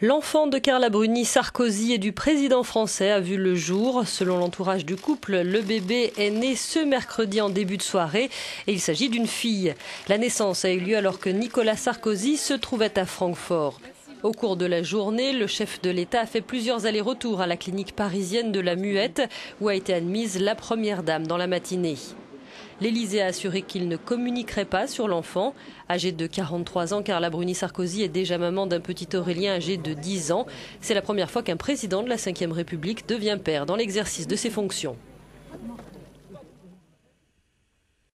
L'enfant de Carla Bruni-Sarkozy et du président français a vu le jour. Selon l'entourage du couple, le bébé est né ce mercredi en début de soirée et il s'agit d'une fille. La naissance a eu lieu alors que Nicolas Sarkozy se trouvait à Francfort. Au cours de la journée, le chef de l'État a fait plusieurs allers-retours à la clinique parisienne de la Muette où a été admise la première dame dans la matinée. L'Élysée a assuré qu'il ne communiquerait pas sur l'enfant. Âgée de 43 ans, Carla Bruni-Sarkozy est déjà maman d'un petit Aurélien âgé de 10 ans. C'est la première fois qu'un président de la Ve République devient père dans l'exercice de ses fonctions.